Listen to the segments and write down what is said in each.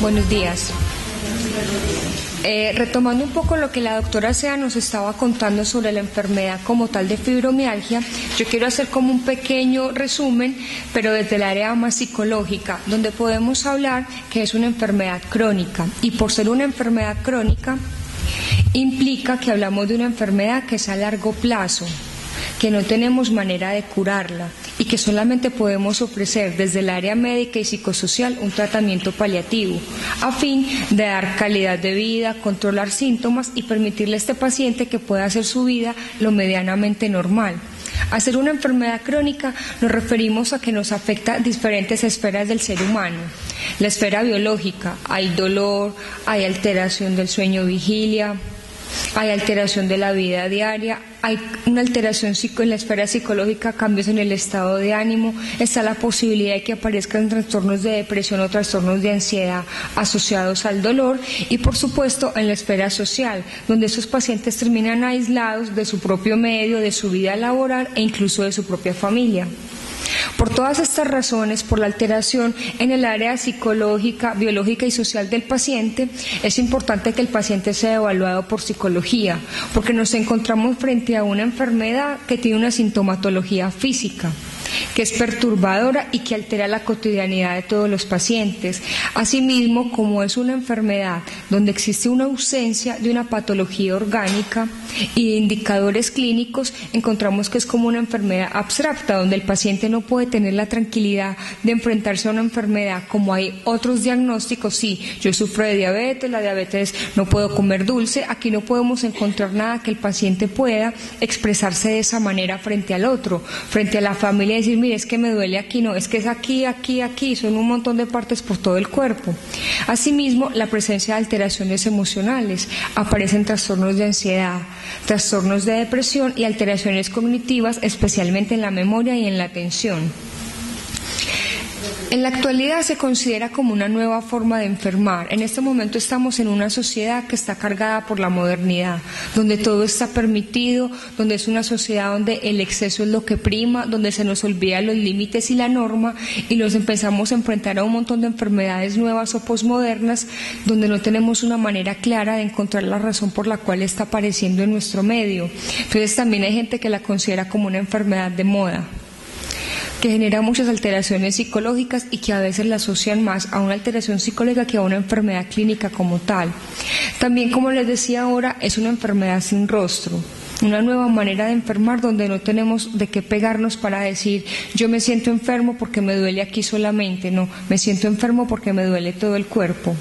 Buenos días. Retomando un poco lo que la doctora Sea nos estaba contando sobre la enfermedad como tal de fibromialgia, yo quiero hacer como un pequeño resumen, pero desde el área más psicológica, donde podemos hablar que es una enfermedad crónica, y por ser una enfermedad crónica implica que hablamos de una enfermedad que es a largo plazo, que no tenemos manera de curarla y que solamente podemos ofrecer desde el área médica y psicosocial un tratamiento paliativo a fin de dar calidad de vida, controlar síntomas y permitirle a este paciente que pueda hacer su vida lo medianamente normal. A ser una enfermedad crónica nos referimos a que nos afecta diferentes esferas del ser humano. La esfera biológica, hay dolor, hay alteración del sueño-vigilia, hay alteración de la vida diaria, hay una alteración en la esfera psicológica, cambios en el estado de ánimo, está la posibilidad de que aparezcan trastornos de depresión o trastornos de ansiedad asociados al dolor y por supuesto en la esfera social, donde esos pacientes terminan aislados de su propio medio, de su vida laboral e incluso de su propia familia. Por todas estas razones, por la alteración en el área psicológica, biológica y social del paciente, es importante que el paciente sea evaluado por psicología, porque nos encontramos frente a una enfermedad que tiene una sintomatología física, que es perturbadora y que altera la cotidianidad de todos los pacientes. Asimismo, como es una enfermedad donde existe una ausencia de una patología orgánica y de indicadores clínicos, encontramos que es como una enfermedad abstracta, donde el paciente no puede tener la tranquilidad de enfrentarse a una enfermedad, como hay otros diagnósticos. Sí, yo sufro de diabetes, la diabetes no puedo comer dulce, aquí no podemos encontrar nada que el paciente pueda expresarse de esa manera frente al otro, frente a la familia, decir, mire, es que me duele aquí, no, es que es aquí, aquí, aquí, son un montón de partes por todo el cuerpo. Asimismo, la presencia de alteraciones emocionales, aparecen trastornos de ansiedad, trastornos de depresión y alteraciones cognitivas, especialmente en la memoria y en la atención. En la actualidad se considera como una nueva forma de enfermar. En este momento estamos en una sociedad que está cargada por la modernidad, donde todo está permitido, donde es una sociedad donde el exceso es lo que prima, donde se nos olvidan los límites y la norma y nos empezamos a enfrentar a un montón de enfermedades nuevas o posmodernas, donde no tenemos una manera clara de encontrar la razón por la cual está apareciendo en nuestro medio. Entonces también hay gente que la considera como una enfermedad de moda, que genera muchas alteraciones psicológicas y que a veces la asocian más a una alteración psicológica que a una enfermedad clínica como tal. También, como les decía ahora, es una enfermedad sin rostro, una nueva manera de enfermar donde no tenemos de qué pegarnos para decir yo me siento enfermo porque me duele aquí solamente, no, me siento enfermo porque me duele todo el cuerpo.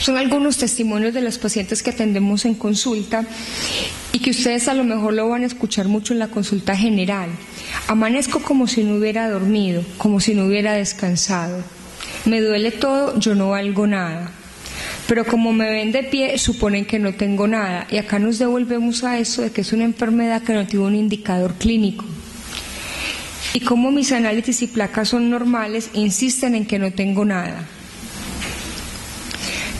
Son algunos testimonios de los pacientes que atendemos en consulta y que ustedes a lo mejor lo van a escuchar mucho en la consulta general. Amanezco como si no hubiera dormido, como si no hubiera descansado. Me duele todo, yo no valgo nada. Pero como me ven de pie, suponen que no tengo nada. Y acá nos devolvemos a eso de que es una enfermedad que no tiene un indicador clínico. Y como mis análisis y placas son normales, insisten en que no tengo nada.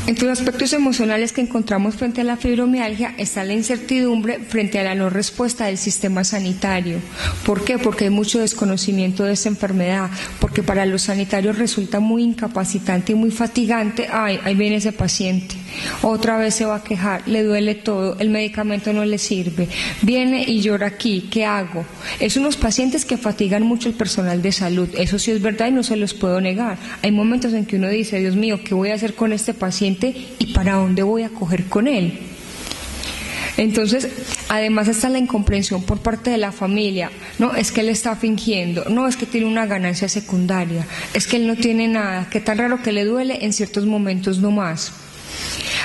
Entre los aspectos emocionales que encontramos frente a la fibromialgia está la incertidumbre frente a la no respuesta del sistema sanitario. ¿Por qué? Porque hay mucho desconocimiento de esta enfermedad, porque para los sanitarios resulta muy incapacitante y muy fatigante. Ay, ahí viene ese paciente, otra vez se va a quejar, le duele todo, el medicamento no le sirve, viene y llora aquí, ¿qué hago? Es unos pacientes que fatigan mucho el personal de salud, eso sí es verdad y no se los puedo negar. Hay momentos en que uno dice, Dios mío, ¿qué voy a hacer con este paciente? ¿Y para dónde voy a coger con él? Entonces, además está la incomprensión por parte de la familia. No, es que él está fingiendo. No, es que tiene una ganancia secundaria. Es que él no tiene nada. Qué tan raro que le duele en ciertos momentos no más.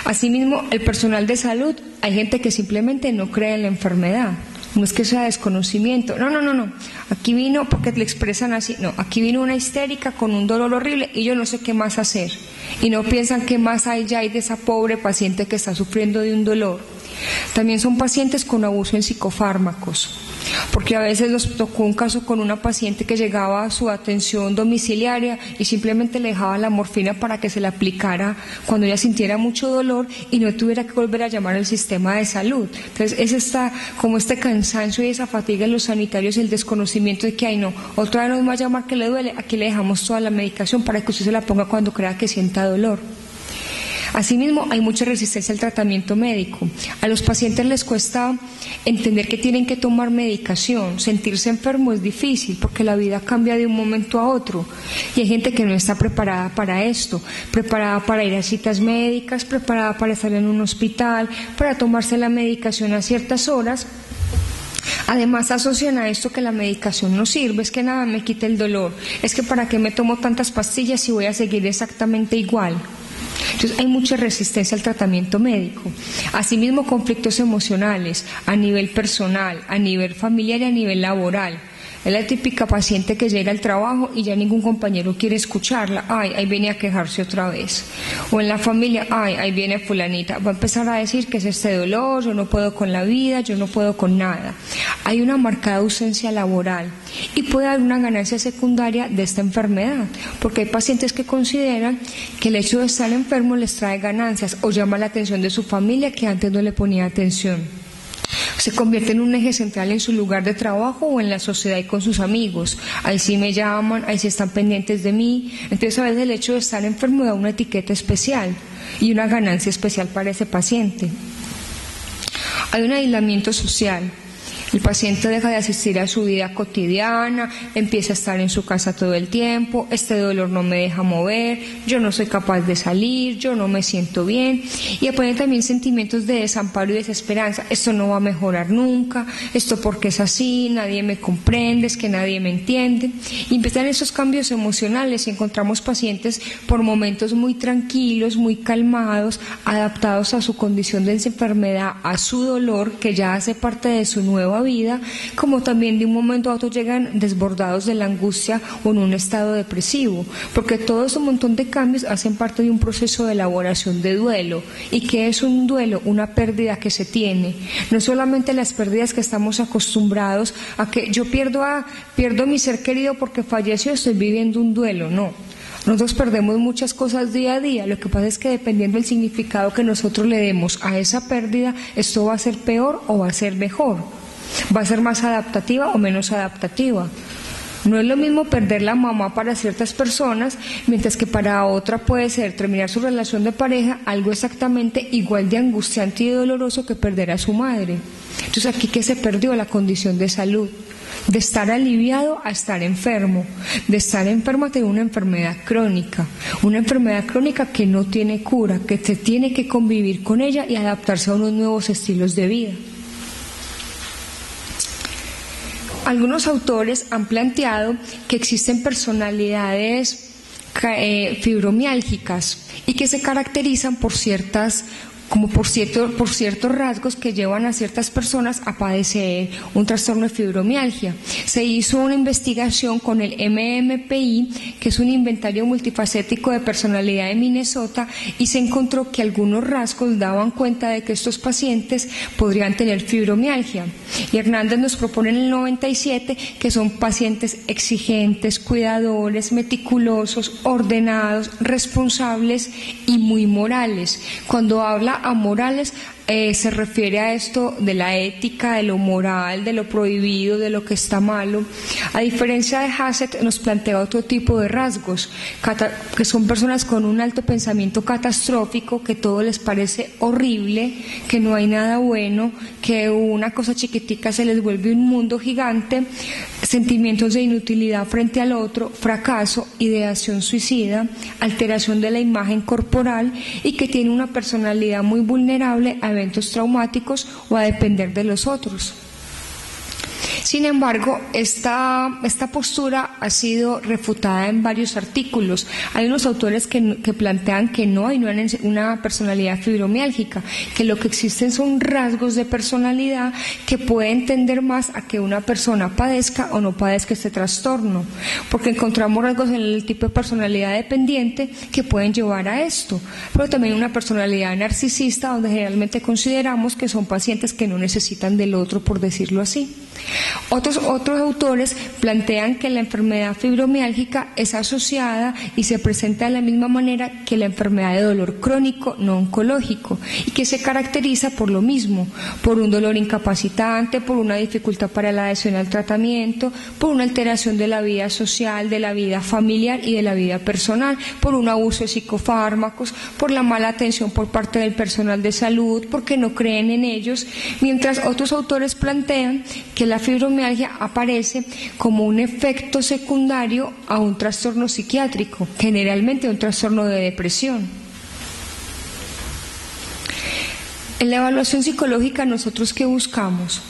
Asimismo, el personal de salud, hay gente que simplemente no cree en la enfermedad. No es que sea desconocimiento. No, no, no, no. Aquí vino porque le expresan así. No, aquí vino una histérica con un dolor horrible y yo no sé qué más hacer. Y no piensan qué más hay ya de esa pobre paciente que está sufriendo de un dolor. También son pacientes con abuso en psicofármacos. porque a veces nos tocó un caso con una paciente que llegaba a su atención domiciliaria y simplemente le dejaba la morfina para que se la aplicara cuando ella sintiera mucho dolor y no tuviera que volver a llamar al sistema de salud. Entonces es como este cansancio y esa fatiga en los sanitarios, el desconocimiento de que, ay no, otra vez nos va a llamar que le duele, aquí le dejamos toda la medicación para que usted se la ponga cuando crea que sienta dolor. Asimismo, hay mucha resistencia al tratamiento médico. A los pacientes les cuesta entender que tienen que tomar medicación. Sentirse enfermo es difícil porque la vida cambia de un momento a otro. Y hay gente que no está preparada para esto, preparada para ir a citas médicas, preparada para estar en un hospital, para tomarse la medicación a ciertas horas. Además asocian a esto que la medicación no sirve, es que nada me quita el dolor, es que para qué me tomo tantas pastillas si voy a seguir exactamente igual. Entonces hay mucha resistencia al tratamiento médico. Asimismo, conflictos emocionales a nivel personal, a nivel familiar y a nivel laboral. Es la típica paciente que llega al trabajo y ya ningún compañero quiere escucharla. Ay, ahí viene a quejarse otra vez. O en la familia, ay, ahí viene fulanita. Va a empezar a decir que es este dolor, yo no puedo con la vida, yo no puedo con nada. Hay una marcada ausencia laboral y puede haber una ganancia secundaria de esta enfermedad, porque hay pacientes que consideran que el hecho de estar enfermo les trae ganancias o llama la atención de su familia que antes no le ponía atención. Se convierte en un eje central en su lugar de trabajo o en la sociedad y con sus amigos. Ahí sí me llaman, ahí sí están pendientes de mí. Entonces a veces el hecho de estar enfermo da una etiqueta especial y una ganancia especial para ese paciente. Hay un aislamiento social. El paciente deja de asistir a su vida cotidiana, empieza a estar en su casa todo el tiempo, este dolor no me deja mover, yo no soy capaz de salir, yo no me siento bien, y aparecen también sentimientos de desamparo y desesperanza. Esto no va a mejorar nunca, esto porque es así, nadie me comprende, es que nadie me entiende. Y empiezan esos cambios emocionales y encontramos pacientes por momentos muy tranquilos, muy calmados, adaptados a su condición de enfermedad, a su dolor que ya hace parte de su nueva vida, como también de un momento a otro llegan desbordados de la angustia o en un estado depresivo, porque todo ese montón de cambios hacen parte de un proceso de elaboración de duelo. ¿Y qué es un duelo? Una pérdida que se tiene, no solamente las pérdidas que estamos acostumbrados a que yo pierdo a mi ser querido porque falleció, estoy viviendo un duelo, no. Nosotros perdemos muchas cosas día a día, lo que pasa es que dependiendo del significado que nosotros le demos a esa pérdida, esto va a ser peor o va a ser mejor. Va a ser más adaptativa o menos adaptativa. No es lo mismo perder la mamá para ciertas personas, mientras que para otra puede ser terminar su relación de pareja, algo exactamente igual de angustiante y doloroso que perder a su madre. Entonces aquí que se perdió la condición de salud, de estar aliviado a estar enfermo, de estar enfermo a tener una enfermedad crónica que no tiene cura, que se tiene que convivir con ella y adaptarse a unos nuevos estilos de vida. Algunos autores han planteado que existen personalidades fibromiálgicas y que se caracterizan por ciertas por ciertos rasgos que llevan a ciertas personas a padecer un trastorno de fibromialgia. Se hizo una investigación con el MMPI, que es un inventario multifacético de personalidad de Minnesota, y se encontró que algunos rasgos daban cuenta de que estos pacientes podrían tener fibromialgia. Y Hernández nos propone en el 97 que son pacientes exigentes, cuidadores, meticulosos, ordenados, responsables y muy morales. Cuando habla a morales, se refiere a esto de la ética, de lo moral, de lo prohibido, de lo que está malo. A diferencia de Hassett, nos plantea otro tipo de rasgos, que son personas con un alto pensamiento catastrófico, que todo les parece horrible, que no hay nada bueno, que una cosa chiquitica se les vuelve un mundo gigante, sentimientos de inutilidad frente al otro, fracaso, ideación suicida, alteración de la imagen corporal, y que tiene una personalidad muy vulnerable a eventos traumáticos o a depender de los otros. Sin embargo, esta postura ha sido refutada en varios artículos. Hay unos autores que plantean que no hay una personalidad fibromiálgica, que lo que existen son rasgos de personalidad que pueden tender más a que una persona padezca o no padezca este trastorno, porque encontramos rasgos en el tipo de personalidad dependiente que pueden llevar a esto, pero también una personalidad narcisista, donde generalmente consideramos que son pacientes que no necesitan del otro, por decirlo así. Otros autores plantean que la enfermedad fibromiálgica es asociada y se presenta de la misma manera que la enfermedad de dolor crónico no oncológico y que se caracteriza por lo mismo, por un dolor incapacitante, por una dificultad para la adhesión al tratamiento, por una alteración de la vida social, de la vida familiar y de la vida personal, por un abuso de psicofármacos, por la mala atención por parte del personal de salud, porque no creen en ellos, mientras otros autores plantean que la fibromialgia aparece como un efecto secundario a un trastorno psiquiátrico, generalmente un trastorno de depresión. En la evaluación psicológica, ¿nosotros qué buscamos?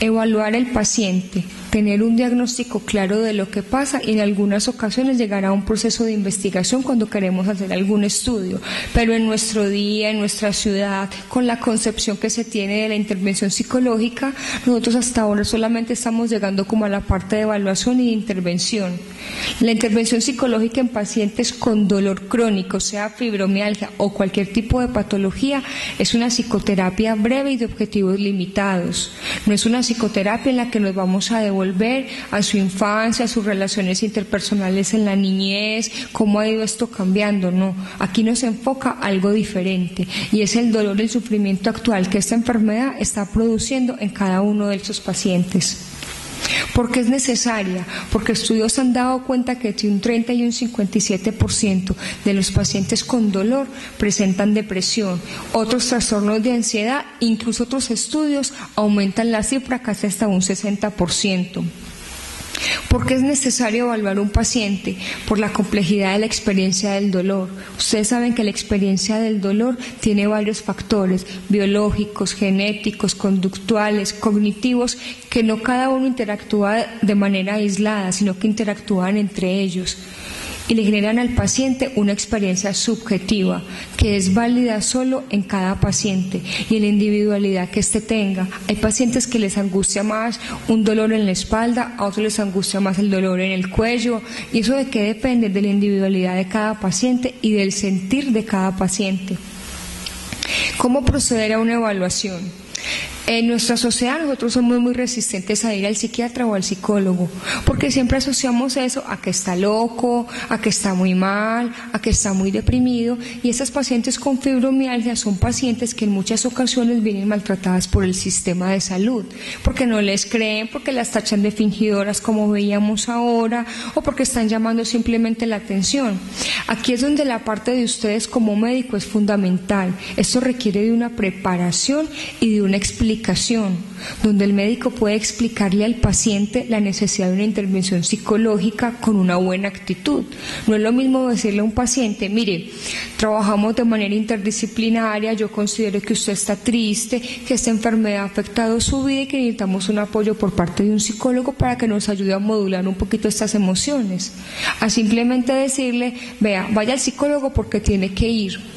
Evaluar al paciente, tener un diagnóstico claro de lo que pasa y en algunas ocasiones llegar a un proceso de investigación cuando queremos hacer algún estudio, pero en nuestro día, en nuestra ciudad, con la concepción que se tiene de la intervención psicológica, nosotros hasta ahora solamente estamos llegando como a la parte de evaluación y de intervención. La intervención psicológica en pacientes con dolor crónico, sea fibromialgia o cualquier tipo de patología, es una psicoterapia breve y de objetivos limitados. No es una psicoterapia en la que nos vamos a devolver a su infancia, a sus relaciones interpersonales en la niñez, cómo ha ido esto cambiando. No, aquí nos enfoca algo diferente y es el dolor y el sufrimiento actual que esta enfermedad está produciendo en cada uno de sus pacientes. ¿Por qué es necesaria? Porque estudios han dado cuenta que entre un 30 y un 57% de los pacientes con dolor presentan depresión, otros trastornos de ansiedad, incluso otros estudios aumentan la cifra casi hasta un 60%. ¿Por qué es necesario evaluar un paciente? Por la complejidad de la experiencia del dolor. Ustedes saben que la experiencia del dolor tiene varios factores biológicos, genéticos, conductuales, cognitivos, que no cada uno interactúa de manera aislada, sino que interactúan entre ellos y le generan al paciente una experiencia subjetiva que es válida solo en cada paciente y en la individualidad que éste tenga. Hay pacientes que les angustia más un dolor en la espalda, a otros les angustia más el dolor en el cuello, y eso de qué depende, de la individualidad de cada paciente y del sentir de cada paciente. ¿Cómo proceder a una evaluación? En nuestra sociedad nosotros somos muy resistentes a ir al psiquiatra o al psicólogo, porque siempre asociamos eso a que está loco, a que está muy mal, a que está muy deprimido, y esas pacientes con fibromialgia son pacientes que en muchas ocasiones vienen maltratadas por el sistema de salud, porque no les creen, porque las tachan de fingidoras como veíamos ahora, o porque están llamando simplemente la atención. Aquí es donde la parte de ustedes como médico es fundamental. Esto requiere de una preparación y de una explicación, donde el médico puede explicarle al paciente la necesidad de una intervención psicológica con una buena actitud. No es lo mismo decirle a un paciente: mire, trabajamos de manera interdisciplinaria, yo considero que usted está triste, que esta enfermedad ha afectado su vida y que necesitamos un apoyo por parte de un psicólogo para que nos ayude a modular un poquito estas emociones, a simplemente decirle: vea, vaya al psicólogo porque tiene que ir.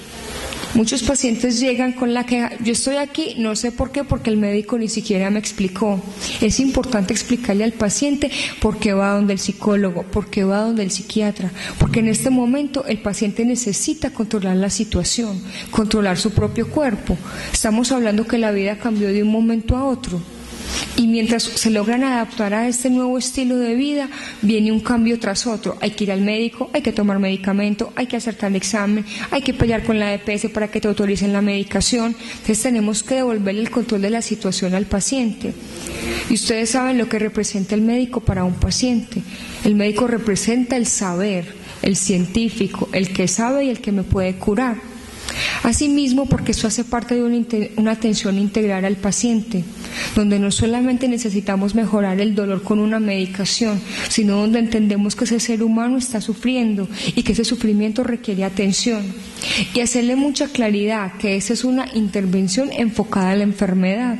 Muchos pacientes llegan con la queja: yo estoy aquí, no sé por qué, porque el médico ni siquiera me explicó. Es importante explicarle al paciente por qué va donde el psicólogo, por qué va donde el psiquiatra, porque en este momento el paciente necesita controlar la situación, controlar su propio cuerpo. Estamos hablando que la vida cambió de un momento a otro. Y mientras se logran adaptar a este nuevo estilo de vida, viene un cambio tras otro. Hay que ir al médico, hay que tomar medicamento, hay que hacer tal examen, hay que pelear con la EPS para que te autoricen la medicación. Entonces tenemos que devolverle el control de la situación al paciente. Y ustedes saben lo que representa el médico para un paciente. El médico representa el saber, el científico, el que sabe y el que me puede curar. Asimismo, porque eso hace parte de una atención integral al paciente, donde no solamente necesitamos mejorar el dolor con una medicación, sino donde entendemos que ese ser humano está sufriendo y que ese sufrimiento requiere atención, y hacerle mucha claridad que esa es una intervención enfocada a la enfermedad,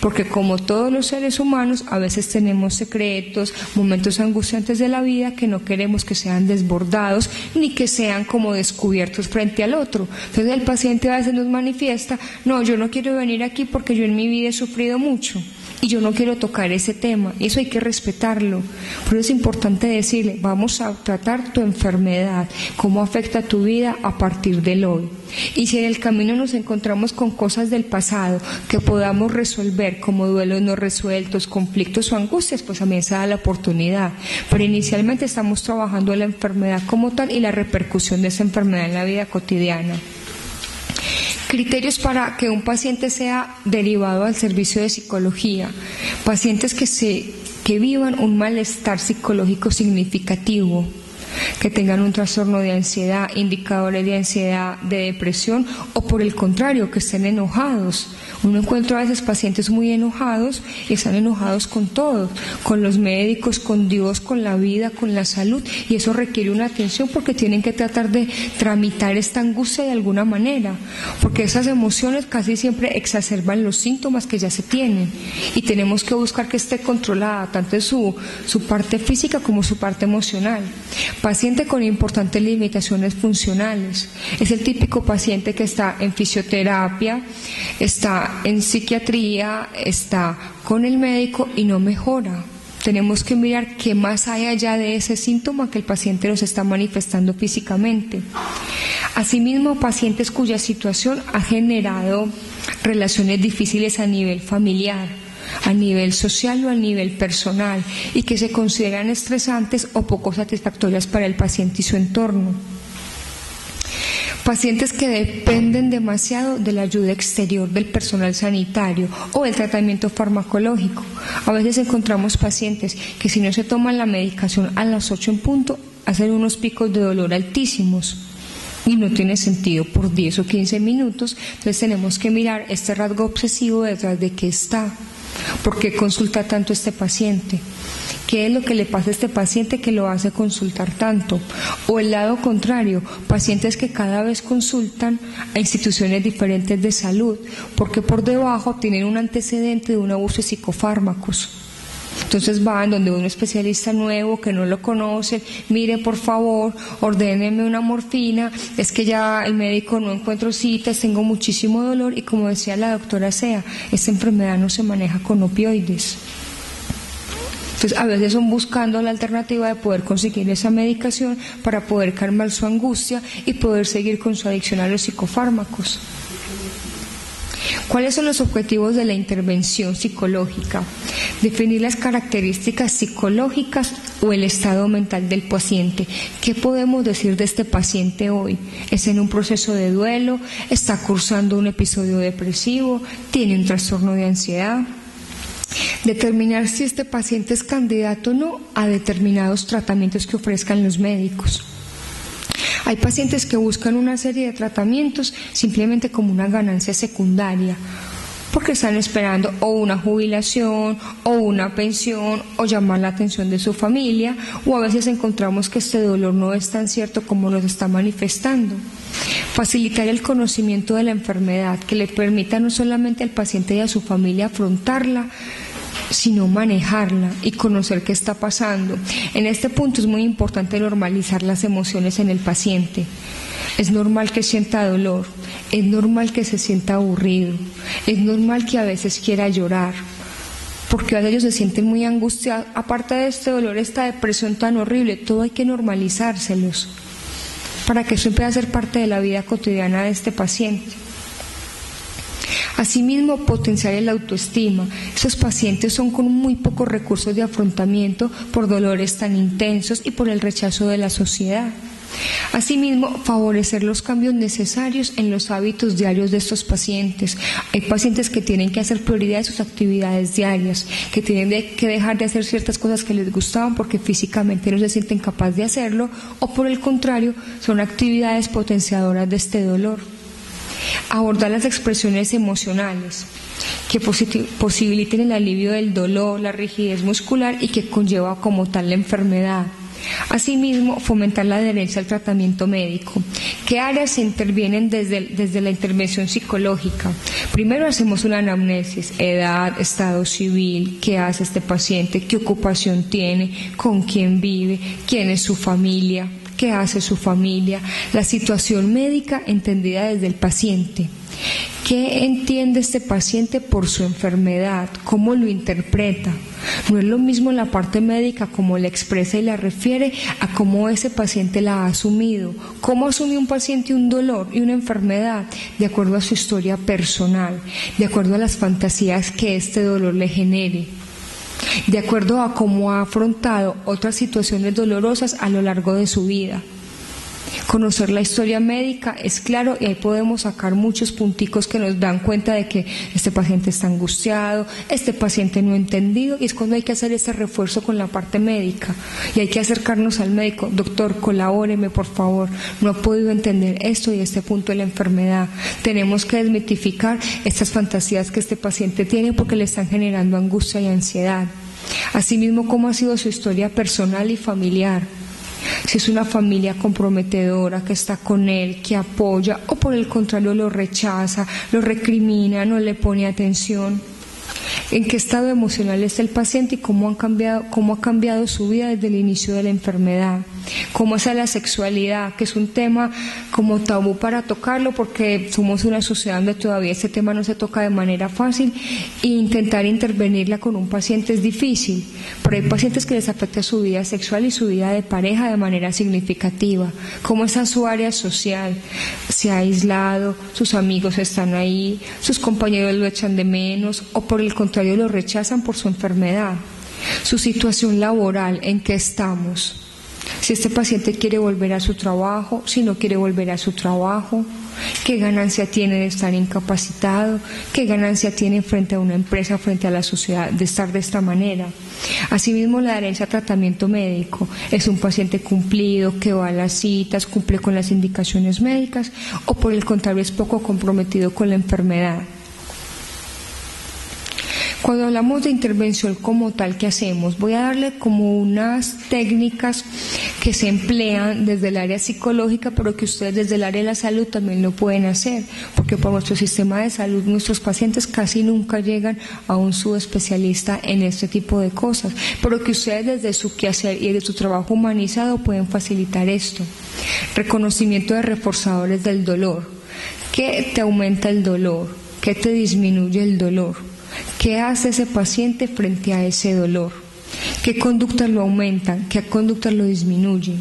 porque como todos los seres humanos a veces tenemos secretos, momentos angustiantes de la vida que no queremos que sean desbordados ni que sean como descubiertos frente al otro. Entonces el paciente a veces nos manifiesta: no, yo no quiero venir aquí porque yo en mi vida he sufrido mucho. y yo no quiero tocar ese tema. Eso hay que respetarlo, pero es importante decirle, vamos a tratar tu enfermedad, cómo afecta tu vida a partir del hoy. Y si en el camino nos encontramos con cosas del pasado que podamos resolver, como duelos no resueltos, conflictos o angustias, pues también se da la oportunidad. Pero inicialmente estamos trabajando la enfermedad como tal y la repercusión de esa enfermedad en la vida cotidiana. Criterios para que un paciente sea derivado al servicio de psicología. Pacientes que vivan un malestar psicológico significativo, que tengan un trastorno de ansiedad, indicadores de ansiedad, de depresión, o por el contrario, que estén enojados. Uno encuentra a veces pacientes muy enojados y están enojados con todo, con los médicos, con Dios, con la vida, con la salud, y eso requiere una atención porque tienen que tratar de tramitar esta angustia de alguna manera, porque esas emociones casi siempre exacerban los síntomas que ya se tienen y tenemos que buscar que esté controlada tanto su parte física como su parte emocional. Paciente con importantes limitaciones funcionales. Es el típico paciente que está en fisioterapia, está en psiquiatría, está con el médico y no mejora. Tenemos que mirar qué más hay allá de ese síntoma que el paciente nos está manifestando físicamente. Asimismo, pacientes cuya situación ha generado relaciones difíciles a nivel familiar, a nivel social o a nivel personal, y que se consideran estresantes o poco satisfactorias para el paciente y su entorno. Pacientes que dependen demasiado de la ayuda exterior del personal sanitario o del tratamiento farmacológico. A veces encontramos pacientes que si no se toman la medicación a las 8 en punto, hacen unos picos de dolor altísimos. Y no tiene sentido por 10 o 15 minutos, entonces tenemos que mirar este rasgo obsesivo detrás de qué está. ¿Por qué consulta tanto este paciente? ¿Qué es lo que le pasa a este paciente que lo hace consultar tanto? O el lado contrario, pacientes que cada vez consultan a instituciones diferentes de salud, porque por debajo tienen un antecedente de un abuso de psicofármacos. Entonces van donde un especialista nuevo que no lo conocen, mire por favor, ordénenme una morfina, es que ya el médico no encuentro citas, tengo muchísimo dolor y como decía la doctora Sea, esta enfermedad no se maneja con opioides. Entonces a veces son buscando la alternativa de poder conseguir esa medicación para poder calmar su angustia y poder seguir con su adicción a los psicofármacos. ¿Cuáles son los objetivos de la intervención psicológica? Definir las características psicológicas o el estado mental del paciente. ¿Qué podemos decir de este paciente hoy? ¿Es en un proceso de duelo? ¿Está cursando un episodio depresivo? ¿Tiene un trastorno de ansiedad? Determinar si este paciente es candidato o no a determinados tratamientos que ofrezcan los médicos. Hay pacientes que buscan una serie de tratamientos simplemente como una ganancia secundaria, porque están esperando o una jubilación, o una pensión, o llamar la atención de su familia, o a veces encontramos que este dolor no es tan cierto como nos está manifestando. Facilitar el conocimiento de la enfermedad, que le permita no solamente al paciente y a su familia afrontarla, sino manejarla y conocer qué está pasando. En este punto es muy importante normalizar las emociones en el paciente. Es normal que sienta dolor, es normal que se sienta aburrido, es normal que a veces quiera llorar, porque a veces ellos se sienten muy angustiados. Aparte de este dolor, esta depresión tan horrible, todo hay que normalizárselos para que eso empiece a ser parte de la vida cotidiana de este paciente. Asimismo, potenciar el autoestima. Esos pacientes son con muy pocos recursos de afrontamiento por dolores tan intensos y por el rechazo de la sociedad. Asimismo, favorecer los cambios necesarios en los hábitos diarios de estos pacientes. Hay pacientes que tienen que hacer prioridad de sus actividades diarias, que tienen que dejar de hacer ciertas cosas que les gustaban porque físicamente no se sienten capaces de hacerlo, o por el contrario, son actividades potenciadoras de este dolor. Abordar las expresiones emocionales que posibiliten el alivio del dolor, la rigidez muscular y que conlleva como tal la enfermedad. Asimismo, fomentar la adherencia al tratamiento médico. ¿Qué áreas se intervienen desde la intervención psicológica? Primero hacemos una anamnesis: edad, estado civil, qué hace este paciente, qué ocupación tiene, con quién vive, quién es su familia, qué hace su familia, la situación médica entendida desde el paciente. ¿Qué entiende este paciente por su enfermedad? ¿Cómo lo interpreta? No es lo mismo la parte médica, como la expresa y la refiere, a cómo ese paciente la ha asumido. ¿Cómo asume un paciente un dolor y una enfermedad? De acuerdo a su historia personal, de acuerdo a las fantasías que este dolor le genere, de acuerdo a cómo ha afrontado otras situaciones dolorosas a lo largo de su vida. Conocer la historia médica es claro, y ahí podemos sacar muchos punticos que nos dan cuenta de que este paciente está angustiado, este paciente no ha entendido, y es cuando hay que hacer ese refuerzo con la parte médica, y hay que acercarnos al médico. Doctor, colabóreme por favor, no ha podido entender esto y este punto de la enfermedad. Tenemos que desmitificar estas fantasías que este paciente tiene porque le están generando angustia y ansiedad. Asimismo, cómo ha sido su historia personal y familiar. Si es una familia comprometedora, que está con él, que apoya, o por el contrario lo rechaza, lo recrimina, no le pone atención. ¿En qué estado emocional está el paciente y cómo ha cambiado su vida desde el inicio de la enfermedad? ¿Cómo está la sexualidad? Que es un tema como tabú para tocarlo, porque somos una sociedad donde todavía este tema no se toca de manera fácil, e intentar intervenirla con un paciente es difícil, pero hay pacientes que les afecta su vida sexual y su vida de pareja de manera significativa. ¿Cómo está su área social? ¿Se ha aislado? ¿Sus amigos están ahí? ¿Sus compañeros lo echan de menos? ¿O por el contrario lo rechazan por su enfermedad? Su situación laboral, ¿en qué estamos? Si este paciente quiere volver a su trabajo, si no quiere volver a su trabajo, ¿qué ganancia tiene de estar incapacitado? ¿Qué ganancia tiene frente a una empresa, frente a la sociedad, de estar de esta manera? Asimismo, la adherencia a tratamiento médico. ¿Es un paciente cumplido, que va a las citas, cumple con las indicaciones médicas, o por el contrario es poco comprometido con la enfermedad? Cuando hablamos de intervención como tal, ¿qué hacemos? Voy a darle como unas técnicas que se emplean desde el área psicológica, pero que ustedes desde el área de la salud también lo pueden hacer, porque por nuestro sistema de salud nuestros pacientes casi nunca llegan a un subespecialista en este tipo de cosas, pero que ustedes desde su quehacer y desde su trabajo humanizado pueden facilitar esto. Reconocimiento de reforzadores del dolor. ¿Qué te aumenta el dolor? ¿Qué te disminuye el dolor? ¿Qué hace ese paciente frente a ese dolor? ¿Qué conductas lo aumentan? ¿Qué conductas lo disminuyen?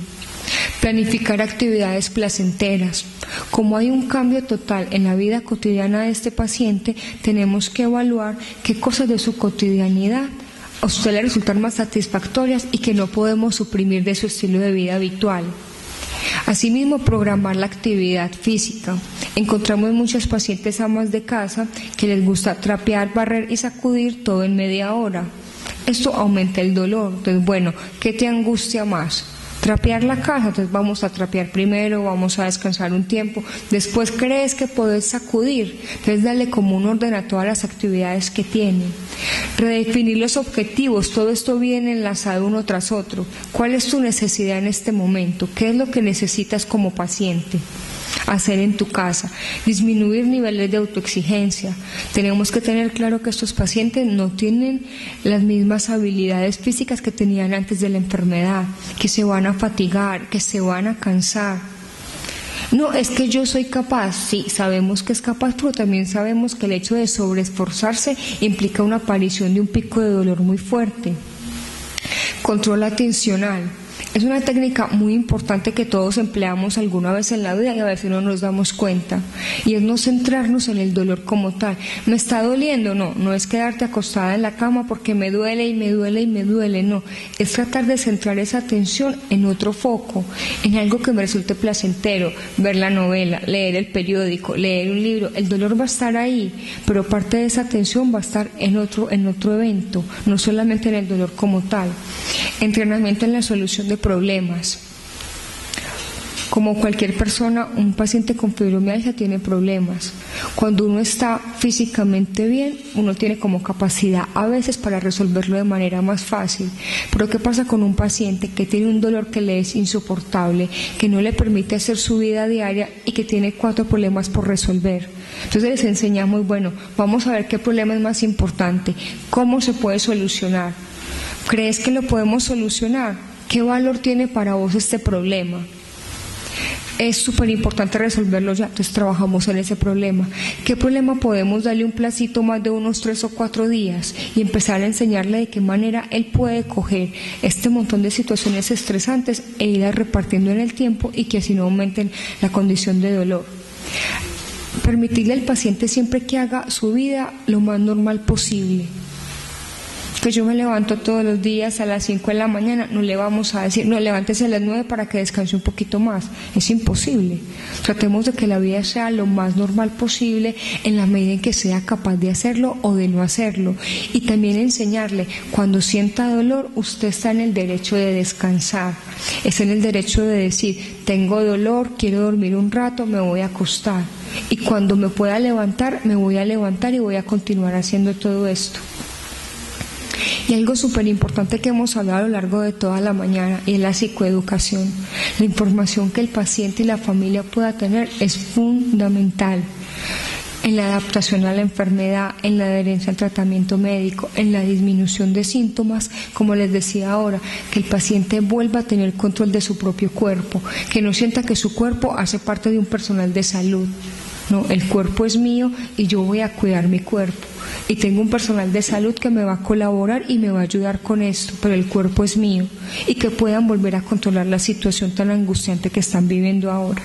Planificar actividades placenteras. Como hay un cambio total en la vida cotidiana de este paciente, tenemos que evaluar qué cosas de su cotidianidad a usted le resultan más satisfactorias y que no podemos suprimir de su estilo de vida habitual. Asimismo, programar la actividad física. Encontramos muchas pacientes amas de casa que les gusta trapear, barrer y sacudir todo en media hora. Esto aumenta el dolor. Entonces, bueno, ¿qué te angustia más? Trapear la casa, entonces vamos a trapear primero, vamos a descansar un tiempo, después crees que puedes sacudir, entonces dale como un orden a todas las actividades que tiene. Redefinir los objetivos, todo esto viene enlazado uno tras otro. ¿Cuál es tu necesidad en este momento? ¿Qué es lo que necesitas como paciente hacer en tu casa? Disminuir niveles de autoexigencia. Tenemos que tener claro que estos pacientes no tienen las mismas habilidades físicas que tenían antes de la enfermedad, que se van a fatigar, que se van a cansar. No, es que yo soy capaz. Sí, sabemos que es capaz, pero también sabemos que el hecho de sobreesforzarse implica una aparición de un pico de dolor muy fuerte. Control atencional. Es una técnica muy importante que todos empleamos alguna vez en la vida y a veces no nos damos cuenta, y es no centrarnos en el dolor como tal. ¿Me está doliendo? No, no es quedarte acostada en la cama porque me duele y me duele y me duele, no. Es tratar de centrar esa atención en otro foco, en algo que me resulte placentero, ver la novela, leer el periódico, leer un libro. El dolor va a estar ahí, pero parte de esa atención va a estar en otro evento, no solamente en el dolor como tal. Entrenamiento en la solución de problemas. Como cualquier persona, un paciente con fibromialgia tiene problemas. Cuando uno está físicamente bien, uno tiene como capacidad a veces para resolverlo de manera más fácil. Pero ¿qué pasa con un paciente que tiene un dolor que le es insoportable, que no le permite hacer su vida diaria y que tiene 4 problemas por resolver? Entonces les enseñamos, bueno, vamos a ver qué problema es más importante, cómo se puede solucionar. ¿Crees que lo podemos solucionar? ¿Qué valor tiene para vos este problema? es súper importante resolverlo ya. Entonces trabajamos en ese problema. ¿Qué problema? Podemos darle un placito más de unos 3 o 4 días y empezar a enseñarle de qué manera él puede coger este montón de situaciones estresantes e irlas repartiendo en el tiempo y que así no aumenten la condición de dolor. Permitirle al paciente siempre que haga su vida lo más normal posible. Que yo me levanto todos los días a las 5 de la mañana, no le vamos a decir, no, levántese a las 9 para que descanse un poquito más. Es imposible. Tratemos de que la vida sea lo más normal posible en la medida en que sea capaz de hacerlo o de no hacerlo. Y también enseñarle, cuando sienta dolor, usted está en el derecho de descansar. Está en el derecho de decir, tengo dolor, quiero dormir un rato, me voy a acostar. Y cuando me pueda levantar, me voy a levantar y voy a continuar haciendo todo esto. Y algo súper importante que hemos hablado a lo largo de toda la mañana y es la psicoeducación. La información que el paciente y la familia pueda tener es fundamental en la adaptación a la enfermedad, en la adherencia al tratamiento médico, en la disminución de síntomas, como les decía ahora, que el paciente vuelva a tener control de su propio cuerpo, que no sienta que su cuerpo hace parte de un personal de salud. No, el cuerpo es mío y yo voy a cuidar mi cuerpo. Y tengo un personal de salud que me va a colaborar y me va a ayudar con esto, pero el cuerpo es mío. Y que puedan volver a controlar la situación tan angustiante que están viviendo ahora.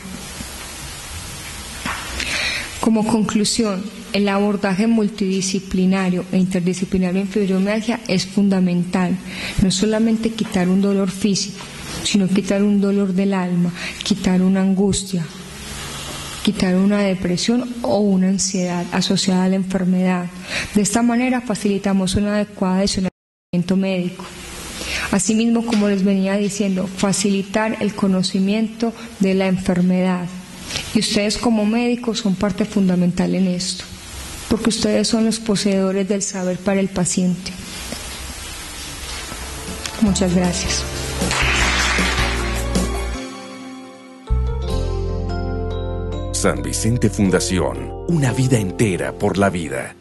Como conclusión, el abordaje multidisciplinario e interdisciplinario en fibromialgia es fundamental. No solamente quitar un dolor físico, sino quitar un dolor del alma, quitar una angustia, quitar una depresión o una ansiedad asociada a la enfermedad. De esta manera facilitamos una adecuada adhesión al tratamiento médico. Asimismo, como les venía diciendo, facilitar el conocimiento de la enfermedad. Y ustedes como médicos son parte fundamental en esto, porque ustedes son los poseedores del saber para el paciente. Muchas gracias. San Vicente Fundación, una vida entera por la vida.